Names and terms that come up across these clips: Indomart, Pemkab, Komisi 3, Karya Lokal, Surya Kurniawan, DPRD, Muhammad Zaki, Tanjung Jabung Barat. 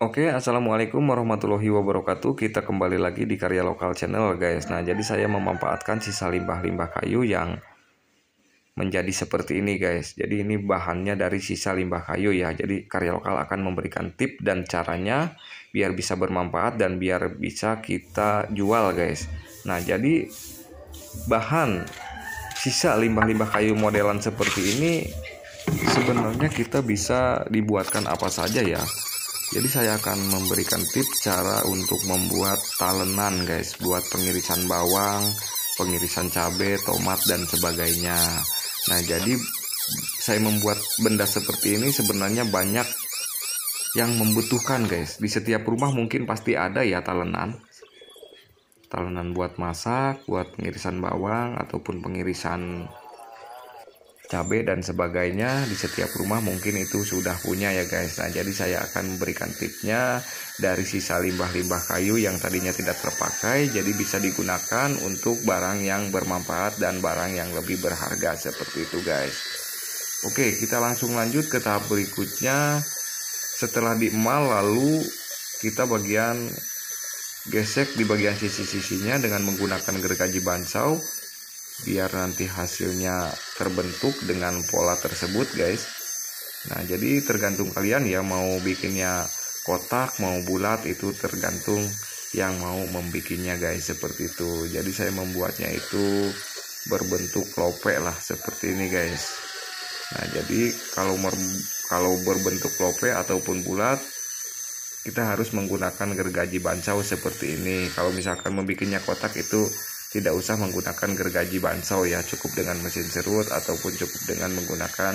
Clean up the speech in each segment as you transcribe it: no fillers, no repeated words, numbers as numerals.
Oke, assalamualaikum warahmatullahi wabarakatuh. Kita kembali lagi di Karya Lokal channel, guys. Nah, jadi saya memanfaatkan sisa limbah-limbah kayu yang menjadi seperti ini, guys. Jadi ini bahannya dari sisa limbah kayu ya. Jadi Karya Lokal akan memberikan tip dan caranya biar bisa bermanfaat dan biar bisa kita jual, guys. Nah, jadi bahan sisa limbah-limbah kayu modelan seperti ini sebenarnya kita bisa dibuatkan apa saja ya. Jadi saya akan memberikan tips cara untuk membuat talenan, guys, buat pengirisan bawang, pengirisan cabai, tomat, dan sebagainya. Nah, jadi saya membuat benda seperti ini sebenarnya banyak yang membutuhkan, guys. Di setiap rumah mungkin pasti ada ya talenan. Talenan buat masak, buat pengirisan bawang, ataupun pengirisan cabai dan sebagainya, di setiap rumah mungkin itu sudah punya ya, guys. Nah, jadi saya akan memberikan tipsnya dari sisa limbah-limbah kayu yang tadinya tidak terpakai, jadi bisa digunakan untuk barang yang bermanfaat dan barang yang lebih berharga seperti itu, guys. Oke, kita langsung lanjut ke tahap berikutnya. Setelah diemal, lalu kita bagian gesek di bagian sisi-sisinya dengan menggunakan gergaji bansau, biar nanti hasilnya terbentuk dengan pola tersebut, guys. Nah, jadi tergantung kalian ya, mau bikinnya kotak, mau bulat, itu tergantung yang mau membikinnya, guys, seperti itu. Jadi saya membuatnya itu berbentuk lopek lah, seperti ini, guys. Nah, jadi kalau berbentuk lopek ataupun bulat, kita harus menggunakan gergaji bansau seperti ini. Kalau misalkan membikinnya kotak, itu tidak usah menggunakan gergaji bansau ya, cukup dengan mesin serut ataupun cukup dengan menggunakan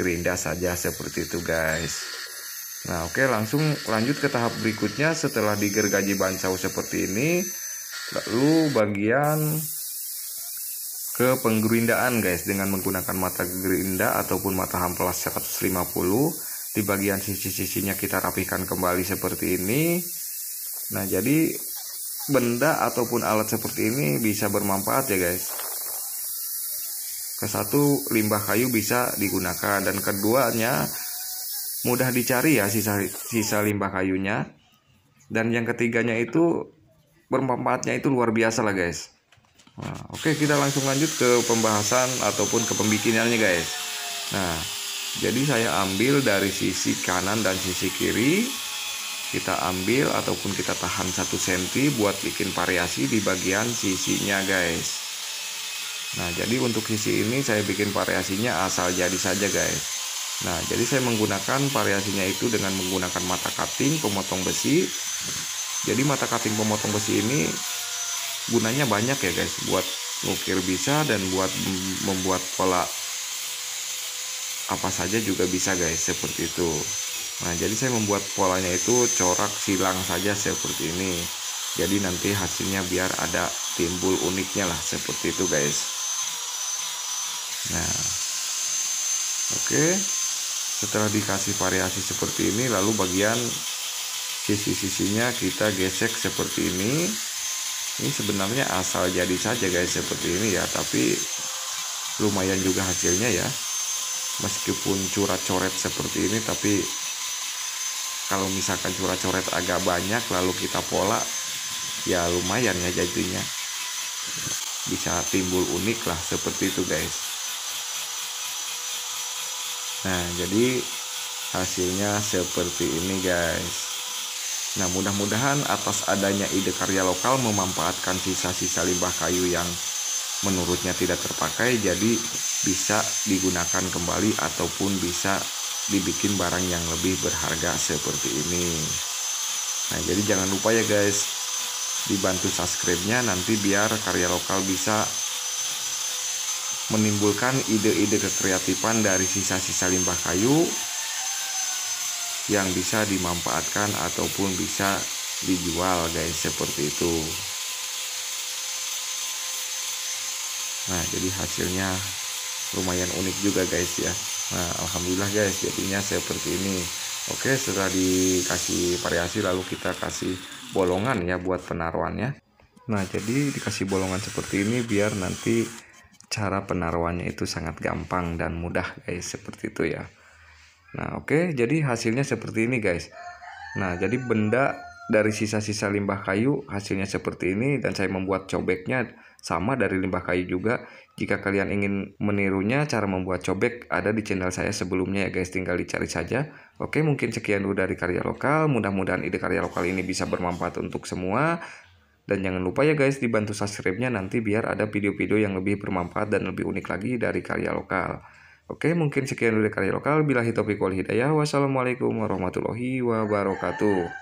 gerinda saja seperti itu, guys. Nah, oke, langsung lanjut ke tahap berikutnya. Setelah digergaji bansau seperti ini, lalu bagian ke penggerindaan, guys, dengan menggunakan mata gerinda ataupun mata hamplas 150. Di bagian sisi-sisinya kita rapikan kembali seperti ini. Nah, jadi benda ataupun alat seperti ini bisa bermanfaat ya, guys. Kesatu, limbah kayu bisa digunakan, dan keduanya mudah dicari ya sisa limbah kayunya. Dan yang ketiganya itu bermanfaatnya itu luar biasa lah, guys. Nah, oke, kita langsung lanjut ke pembahasan ataupun ke pembikinannya, guys. Nah, jadi saya ambil dari sisi kanan dan sisi kiri. Kita ambil ataupun kita tahan 1 cm buat bikin variasi di bagian sisinya, guys. Nah, jadi untuk sisi ini saya bikin variasinya asal jadi saja, guys. Nah, jadi saya menggunakan variasinya itu dengan menggunakan mata cutting pemotong besi. Jadi mata cutting pemotong besi ini gunanya banyak ya, guys. Buat ngukir bisa, dan buat membuat pola apa saja juga bisa, guys, seperti itu. Nah, jadi saya membuat polanya itu corak silang saja seperti ini. Jadi nanti hasilnya biar ada timbul uniknya lah, seperti itu, guys. Nah, oke. Setelah dikasih variasi seperti ini, lalu bagian sisi-sisinya kita gesek seperti ini. Ini sebenarnya asal jadi saja, guys, seperti ini ya. Tapi lumayan juga hasilnya ya. Meskipun coret-coret seperti ini, tapi kalau misalkan coret-coret agak banyak lalu kita pola ya, lumayan ya, jadinya bisa timbul unik lah, seperti itu, guys. Nah, jadi hasilnya seperti ini, guys. Nah, mudah-mudahan atas adanya ide Karya Lokal memanfaatkan sisa-sisa limbah kayu yang menurutnya tidak terpakai, jadi bisa digunakan kembali ataupun bisa dibikin barang yang lebih berharga seperti ini. Nah, jadi jangan lupa ya, guys, dibantu subscribe-nya nanti biar Karya Lokal bisa menimbulkan ide-ide kekreatifan dari sisa-sisa limbah kayu yang bisa dimanfaatkan ataupun bisa dijual, guys, seperti itu. Nah, jadi hasilnya lumayan unik juga, guys ya. Nah, alhamdulillah, guys, jadinya seperti ini. Oke, setelah dikasih variasi lalu kita kasih bolongan ya buat penaruhannya. Nah, jadi dikasih bolongan seperti ini biar nanti cara penaruhannya itu sangat gampang dan mudah, guys, seperti itu ya. Nah, oke, jadi hasilnya seperti ini, guys. Nah, jadi benda dari sisa-sisa limbah kayu hasilnya seperti ini, dan saya membuat cobeknya sama dari limbah kayu juga. Jika kalian ingin menirunya, cara membuat cobek ada di channel saya sebelumnya ya guys, tinggal dicari saja. Oke, mungkin sekian dulu dari Karya Lokal. Mudah-mudahan ide Karya Lokal ini bisa bermanfaat untuk semua. Dan jangan lupa ya guys, dibantu subscribe-nya nanti biar ada video-video yang lebih bermanfaat dan lebih unik lagi dari Karya Lokal. Oke, mungkin sekian dulu dari Karya Lokal. Billahi taufiq wal hidayah. Wassalamualaikum warahmatullahi wabarakatuh.